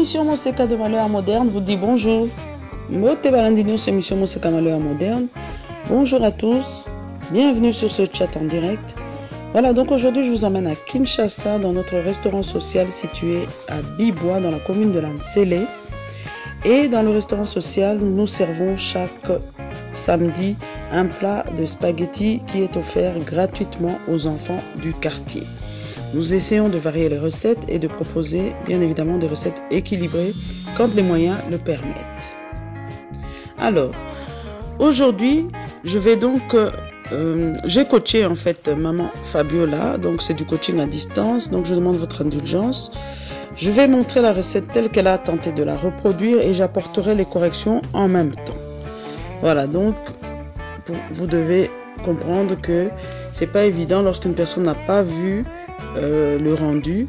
L'émission Monseca de Malewa Moderne vous dit bonjour. Émission Monseca de Malewa Moderne. Bonjour à tous, bienvenue sur ce chat en direct. Voilà, donc aujourd'hui je vous emmène à Kinshasa dans notre restaurant social situé à Bibois dans la commune de N'sélé. Et dans le restaurant social, nous servons chaque samedi un plat de spaghettis qui est offert gratuitement aux enfants du quartier. Nous essayons de varier les recettes et de proposer bien évidemment des recettes équilibrées quand les moyens le permettent. Alors, aujourd'hui, je vais donc... j'ai coaché en fait Maman Fabiola, donc c'est du coaching à distance, donc je demande votre indulgence. Je vais montrer la recette telle qu'elle a tenté de la reproduire et j'apporterai les corrections en même temps. Voilà, donc vous devez comprendre que c'est pas évident lorsqu'une personne n'a pas vu le rendu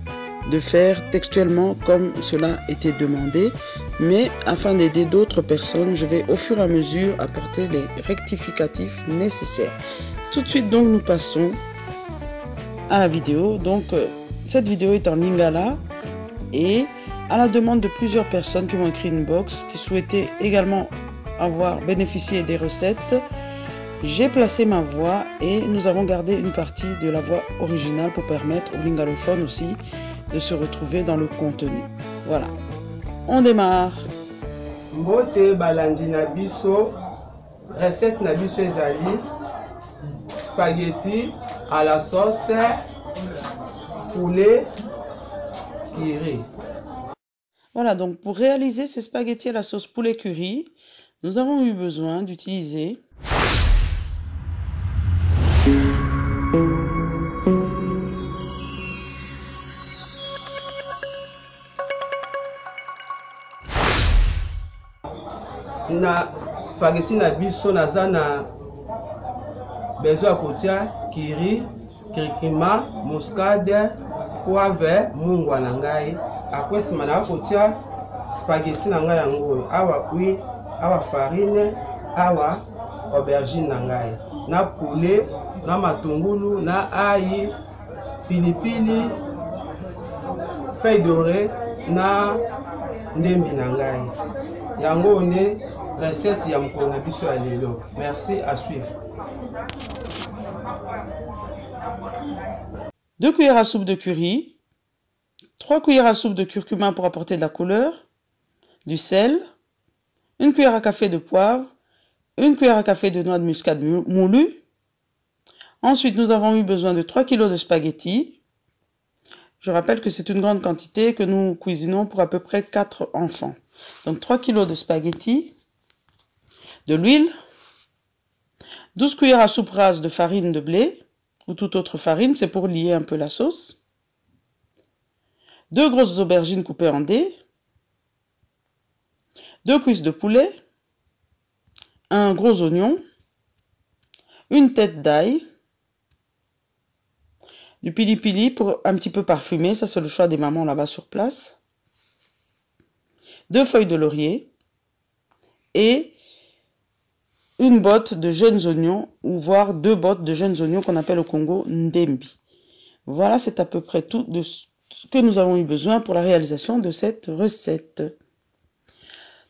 de faire textuellement comme cela était demandé, mais afin d'aider d'autres personnes, je vais au fur et à mesure apporter les rectificatifs nécessaires. Tout de suite donc nous passons à la vidéo. Donc cette vidéo est en Lingala et à la demande de plusieurs personnes qui m'ont écrit une box, qui souhaitaient également avoir bénéficié des recettes, j'ai placé ma voix et nous avons gardé une partie de la voix originale pour permettre aux lingalophones aussi de se retrouver dans le contenu. Voilà, on démarre. Mbote balandi na biso, recette na biso ezali spaghetti à la sauce poulet curry. Voilà, donc pour réaliser ces spaghettis à la sauce poulet curry, nous avons eu besoin d'utiliser recette ya mkona biso ya lelo. Merci, à suivre. 2 cuillères à soupe de curry, 3 cuillères à soupe de curcuma pour apporter de la couleur, du sel, 1 cuillère à café de poivre, 1 cuillère à café de noix de muscade moulue. Ensuite, nous avons eu besoin de 3 kg de spaghettis. Je rappelle que c'est une grande quantité que nous cuisinons pour à peu près 4 enfants. Donc 3 kg de spaghettis. De l'huile, 12 cuillères à soupe rase de farine de blé ou toute autre farine, c'est pour lier un peu la sauce, 2 grosses aubergines coupées en dés, 2 cuisses de poulet, un gros oignon, une tête d'ail, du pili pili pour un petit peu parfumer, ça c'est le choix des mamans là-bas sur place, 2 feuilles de laurier et une botte de jeunes oignons, ou voire 2 bottes de jeunes oignons qu'on appelle au Congo Ndembi. Voilà, c'est à peu près tout de ce que nous avons eu besoin pour la réalisation de cette recette.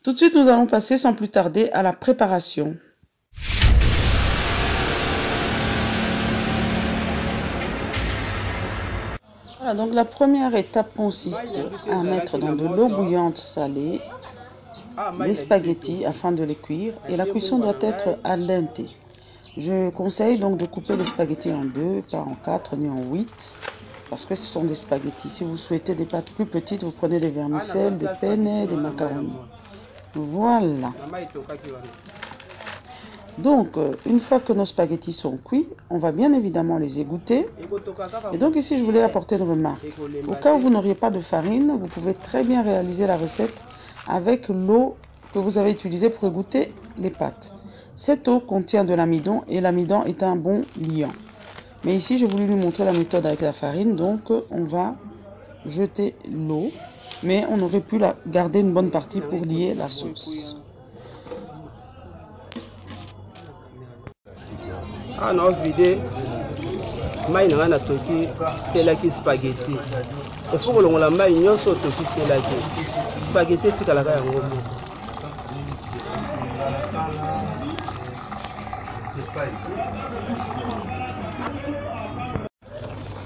Tout de suite, nous allons passer sans plus tarder à la préparation. Voilà, donc la première étape consiste à mettre dans de l'eau bouillante salée les spaghettis afin de les cuire, et la cuisson doit être al dente. Je conseille donc de couper les spaghettis en 2, pas en 4 ni en 8, parce que ce sont des spaghettis. Si vous souhaitez des pâtes plus petites, vous prenez des vermicelles, des penne, des macaronis. Voilà. Donc, une fois que nos spaghettis sont cuits, on va bien évidemment les égoutter. Et donc ici, je voulais apporter une remarque. Au cas où vous n'auriez pas de farine, vous pouvez très bien réaliser la recette avec l'eau que vous avez utilisée pour égoutter les pâtes. Cette eau contient de l'amidon et l'amidon est un bon liant. Mais ici, j'ai voulu vous montrer la méthode avec la farine, donc on va jeter l'eau, mais on aurait pu la garder une bonne partie pour lier la sauce. Ah non, vidé. Maïna toki, c'est là qui spaghetti. Il faut que l'on la maille, c'est là qui. spaghetti à la carrière.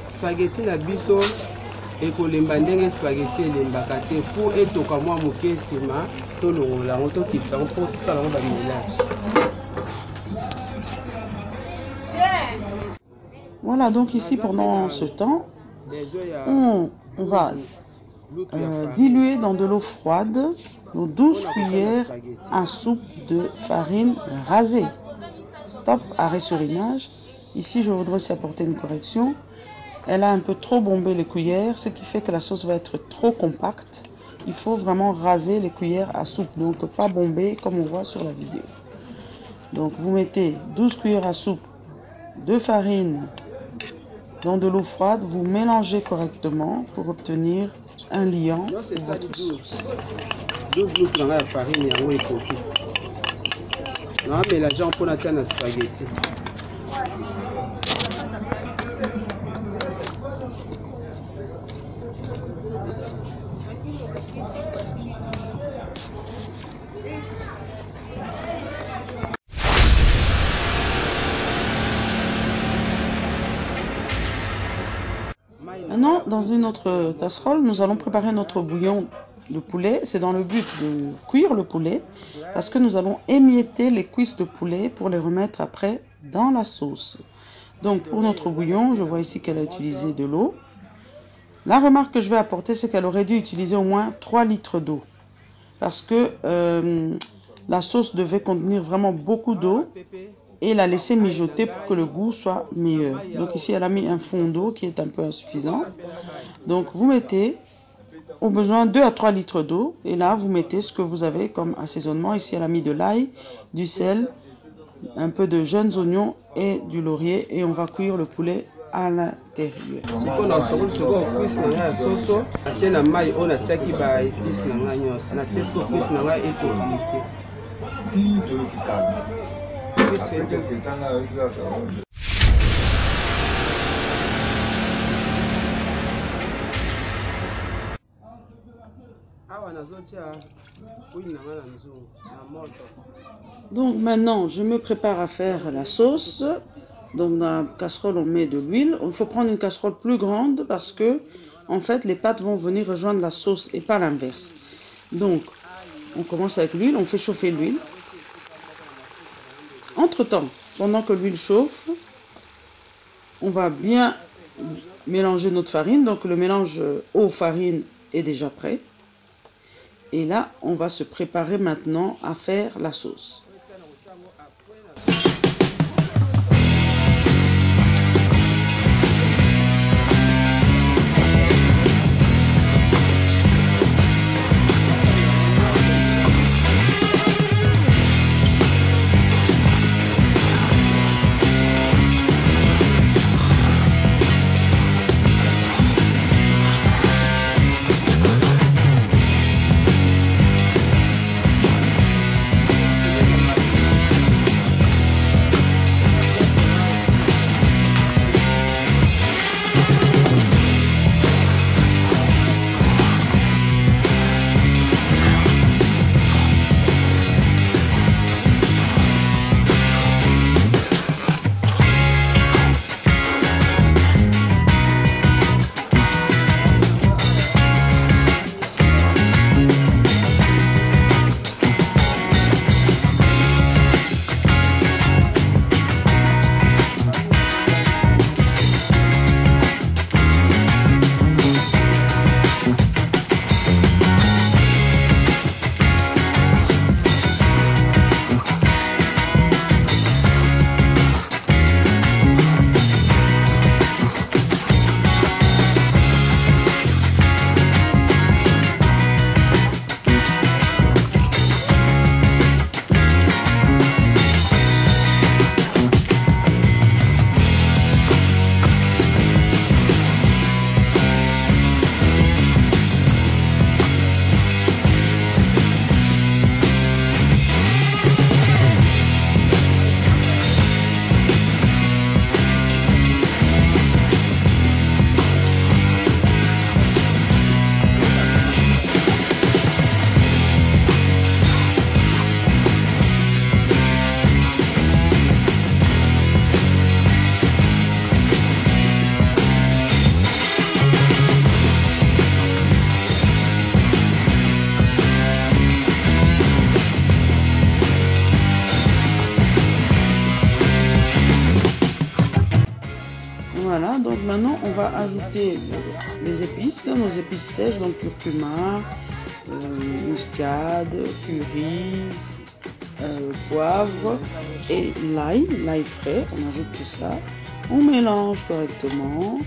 Spaghetti la biso et que les bandings spaghetti et les bacatés pour et tout comme moi moquer c'est ma tout le monde la moto qui s'en porte salon dans le village. Voilà, donc ici pendant ce temps, on va diluer dans de l'eau froide nos 12 cuillères à soupe de farine rasée. Stop, arrêt surlinage. Ici, je voudrais aussi apporter une correction. Elle a un peu trop bombé les cuillères, ce qui fait que la sauce va être trop compacte. Il faut vraiment raser les cuillères à soupe, donc pas bomber comme on voit sur la vidéo. Donc vous mettez 12 cuillères à soupe de farine dans de l'eau froide, vous mélangez correctement pour obtenir un liant pour votre sauce. Maintenant, dans une autre casserole, nous allons préparer notre bouillon de poulet. C'est dans le but de cuire le poulet parce que nous allons émietter les cuisses de poulet pour les remettre après dans la sauce. Donc pour notre bouillon, je vois ici qu'elle a utilisé de l'eau. La remarque que je vais apporter, c'est qu'elle aurait dû utiliser au moins 3 litres d'eau parce que la sauce devait contenir vraiment beaucoup d'eau. Et la laisser mijoter pour que le goût soit meilleur. Donc ici, elle a mis un fond d'eau qui est un peu insuffisant. Donc vous mettez au besoin 2 à 3 litres d'eau. Et là, vous mettez ce que vous avez comme assaisonnement. Ici, elle a mis de l'ail, du sel, un peu de jeunes oignons et du laurier. Et on va cuire le poulet à l'intérieur. Donc maintenant, je me prépare à faire la sauce. Donc dans la casserole, on met de l'huile. Il faut prendre une casserole plus grande parce que, en fait, les pâtes vont venir rejoindre la sauce et pas l'inverse. Donc, on commence avec l'huile, on fait chauffer l'huile. Entre-temps, pendant que l'huile chauffe, on va bien mélanger notre farine. Donc le mélange eau-farine est déjà prêt. Et là, on va se préparer maintenant à faire la sauce. Voilà, donc maintenant on va ajouter les épices, nos épices sèches, donc curcuma, muscade, curry, poivre et l'ail, l'ail frais. On ajoute tout ça, on mélange correctement.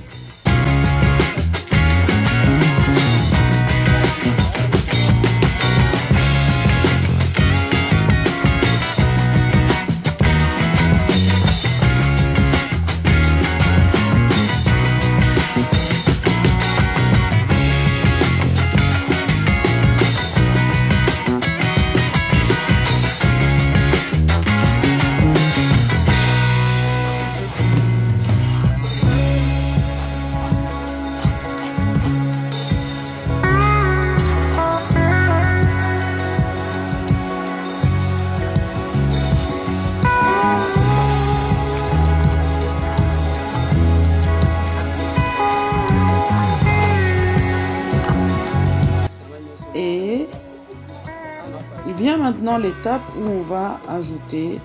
Vient maintenant l'étape où on va ajouter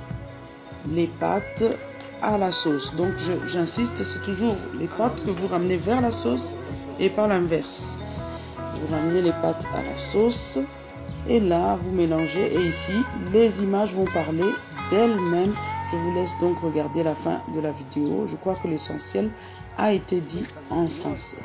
les pâtes à la sauce. Donc j'insiste, c'est toujours les pâtes que vous ramenez vers la sauce et pas l'inverse. Vous ramenez les pâtes à la sauce et là vous mélangez, et ici les images vont parler d'elles-mêmes. Je vous laisse donc regarder la fin de la vidéo. Je crois que l'essentiel a été dit en français.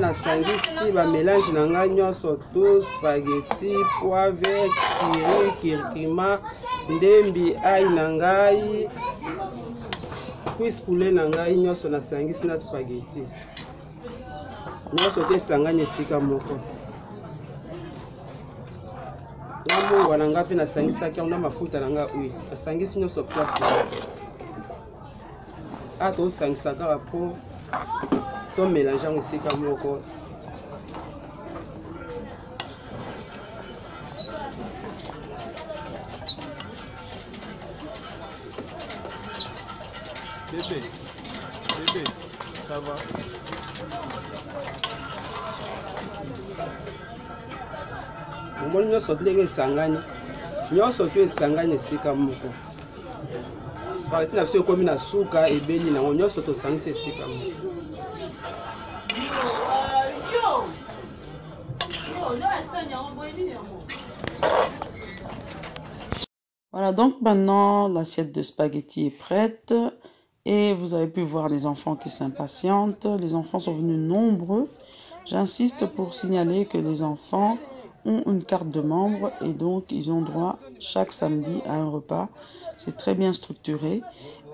Nasangisi ba mélange nanga nyonso to spaghetti, poivre, curry, kirkima, ndembi ai nangai, cuisse poulet nangai nyonso nasangisi na spaghetti. Nyonso te sanganya esika moko. Namu wananga pe nasangisa ka na mafuta nanga oil. Nasangisi nyonso place. Ato sangisa ka po tout mélangeant aussi comme encore. Bébé, ça va. Mon nom sortait sangani. Nous sortait sangani c'est comme encore. C'est pas une affaire comme une souka et béni na on sortait sangani c'est comme. Voilà, donc maintenant l'assiette de spaghettis est prête et vous avez pu voir les enfants qui s'impatientent. Les enfants sont venus nombreux. J'insiste pour signaler que les enfants ont une carte de membre et donc ils ont droit chaque samedi à un repas. C'est très bien structuré.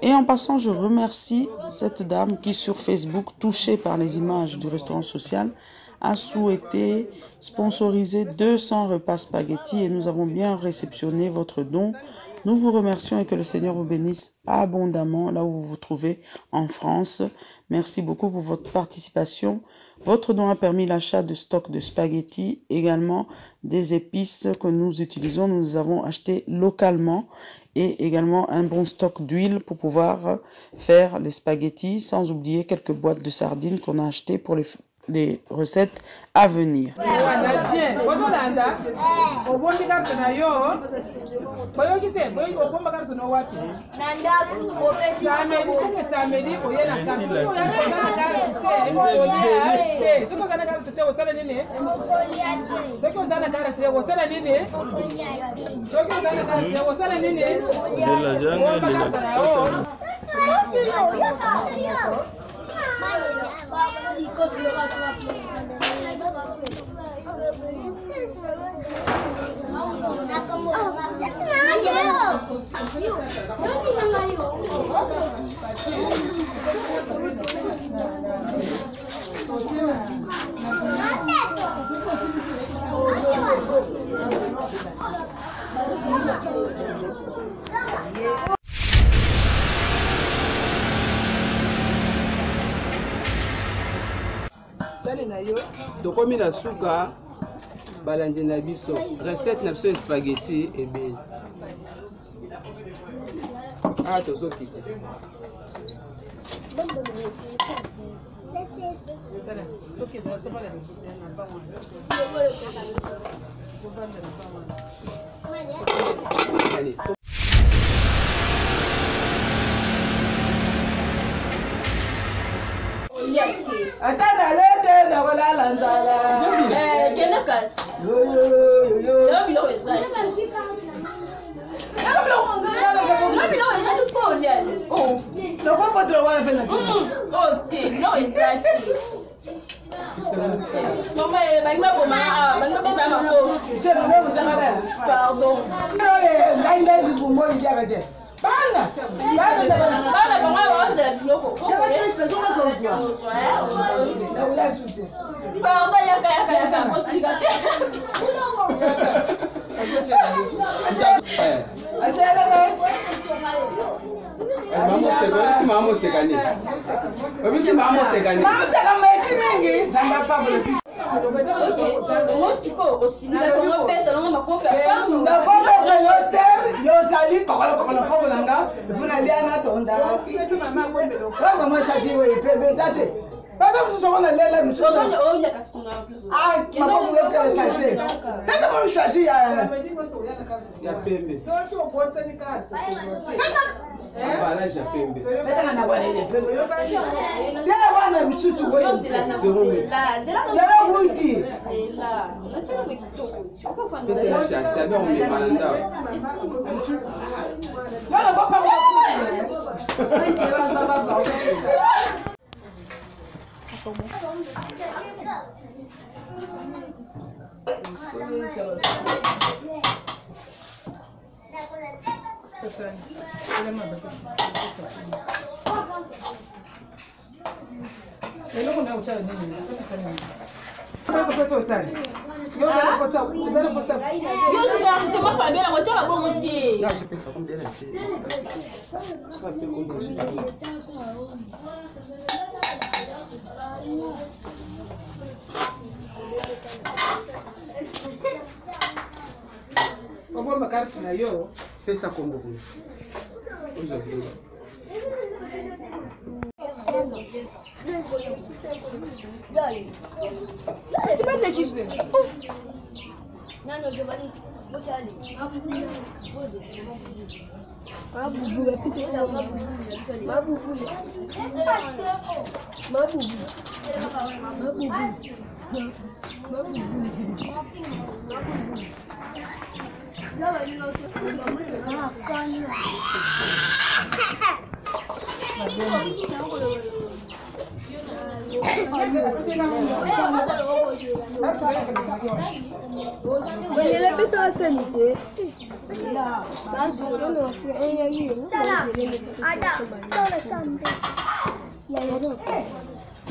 Et en passant, je remercie cette dame qui sur Facebook, touchée par les images du restaurant social, a souhaité sponsoriser 200 repas spaghettis et nous avons bien réceptionné votre don. Nous vous remercions et que le Seigneur vous bénisse abondamment là où vous vous trouvez en France. Merci beaucoup pour votre participation. Votre don a permis l'achat de stocks de spaghettis, également des épices que nous utilisons. Nous avons acheté localement et également un bon stock d'huile pour pouvoir faire les spaghettis, sans oublier quelques boîtes de sardines qu'on a achetées pour les recettes à venir. Dokomi na suka balanje na biso recette na biso spaghetti et bien ah tozo kiti Fais ça comme vous voulez. C'est pas de la cuisse. Non, non, je valide.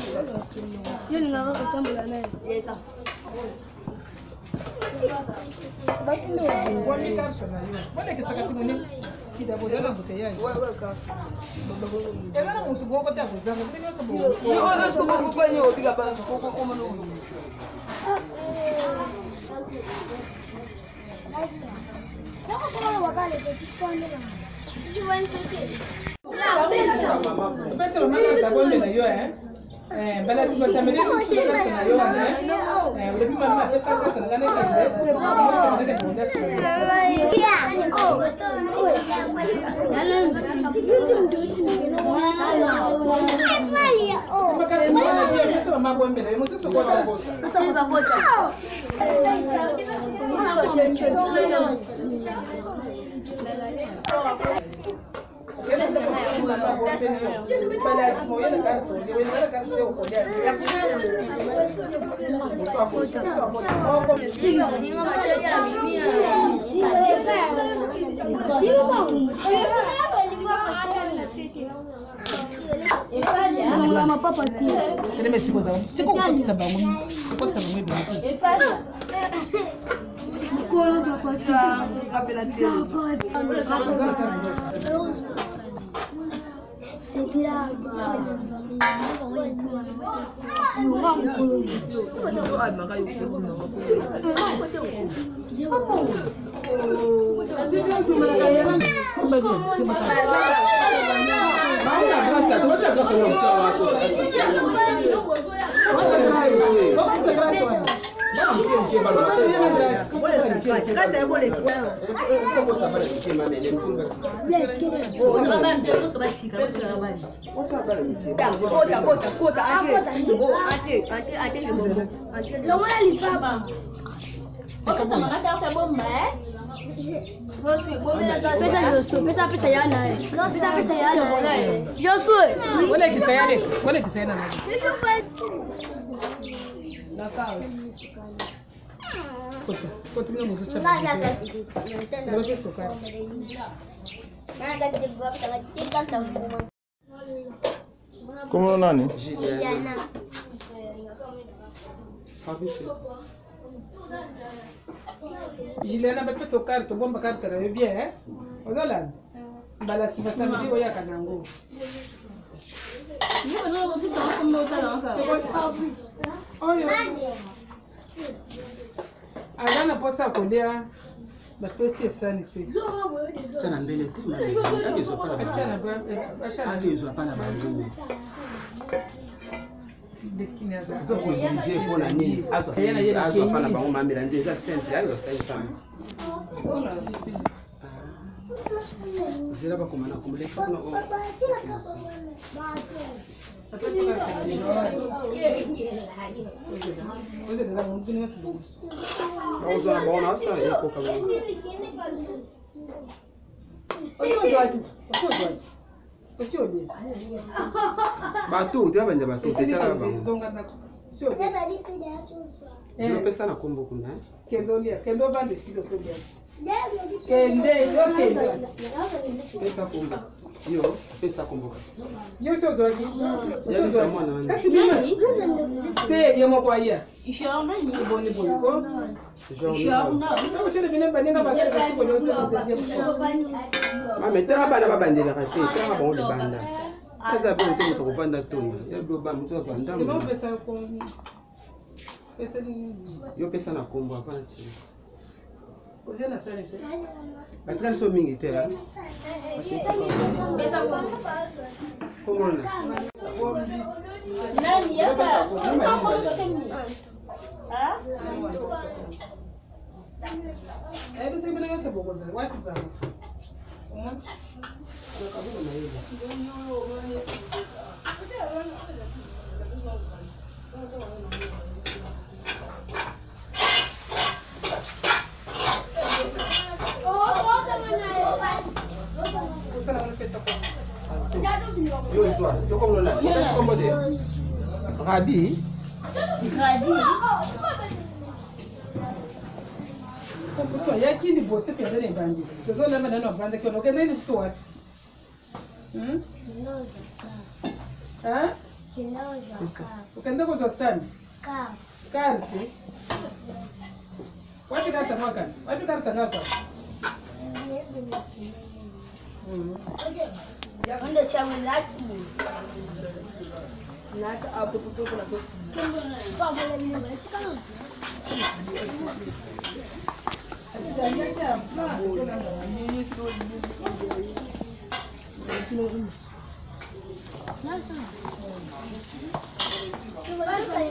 Comment on a né? Juliana va passer au carte, tu vas pas te bien, hein? Vous allez? Bah si vous savez, vous allez canango. Non, vous savez comment on t'a encore. Oh yo. Allez, on passe à coller. Bah c'est ça ne fait. Ça n'a belle tout. Allez, ça pas. Allez, ça pas la bango. Bateau, tu as vendu bateau, c'est là. Je peux ça na combo kuna. Kendo va de silo so bien. Kende, ça combo. Yo, fais ça combo. Yo so zoki. Yo ça moi na. Kasi bini. Te yemo kwa ya. Ishamba ni boni boliko. Ishamba. Tamo chele bini bandina ba kasi ko yo te deuxième. Ma metera ba na ba bandela ka te, tera ba o le banda. C'est bon, Ukaenda kwa sasa? Karti. Wapi karta mwaka? Wapi karta ngako? Ndio changu laki. Nata hapo kutoka na bosi. Pamoja ni mimi. Não, mais remercie. Ok, madame. Comment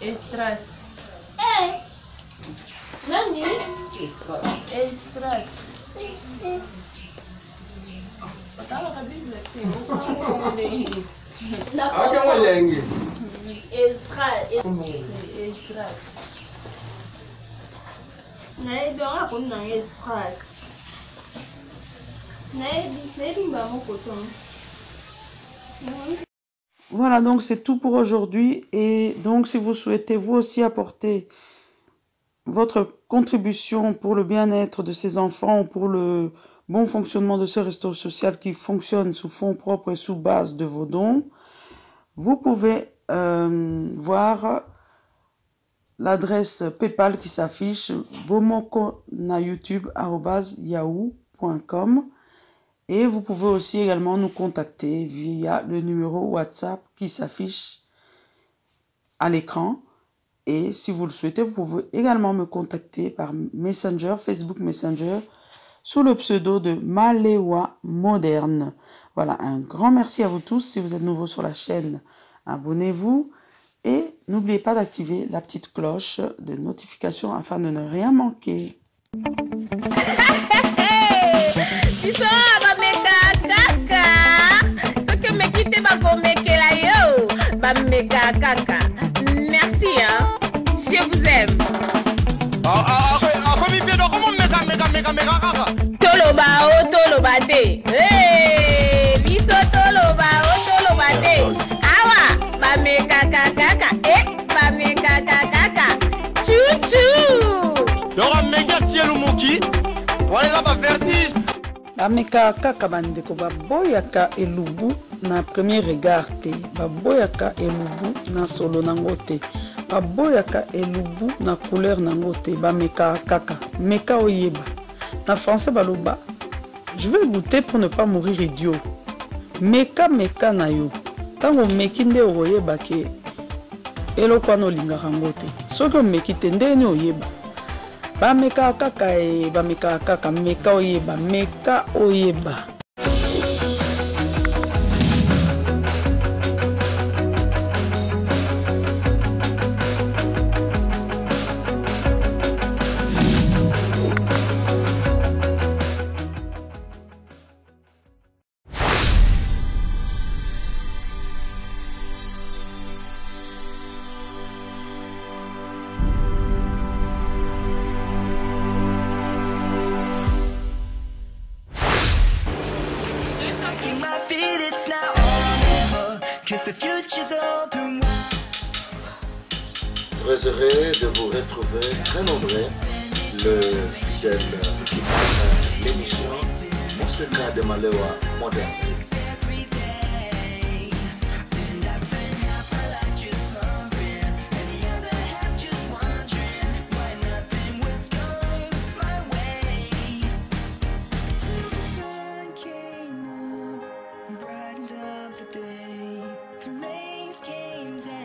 est-ce Estras. Eh Nani Estras. Estras. Estras. Voilà, donc c'est tout pour aujourd'hui. Et donc si vous souhaitez vous aussi apporter votre contribution pour le bien-être de ces enfants, pour le bon fonctionnement de ce resto social qui fonctionne sous fonds propres et sous base de vos dons, vous pouvez voir l'adresse PayPal qui s'affiche bomokonayoutube@yahoo.com. Et vous pouvez aussi également nous contacter via le numéro WhatsApp qui s'affiche à l'écran. Et si vous le souhaitez, vous pouvez également me contacter par Messenger, Facebook Messenger, sous le pseudo de Malewa Moderne. Voilà, un grand merci à vous tous. Si vous êtes nouveau sur la chaîne, abonnez-vous. Et n'oubliez pas d'activer la petite cloche de notification afin de ne rien manquer. Merci, hein. Je vous aime. Bameka kaka bandeko baboyaka elubu na premier regard te, baboyaka elubu na solo nango te, baboyaka elubu na couleur nango te, bameka kaka, meka oyeba. En français baloba, je veux goûter pour ne pas mourir idiot. Meka meka na yo, tango mekinde oyeba ke eloko no linga rango te, soko mekite ndeni oyeba. Bameka kaka e bameka kaka meka oyeba meka oyeba. Très heureux de vous retrouver très nombreux, le fidèle qui prend l'émission Monseca de Malewa Moderne. Came down.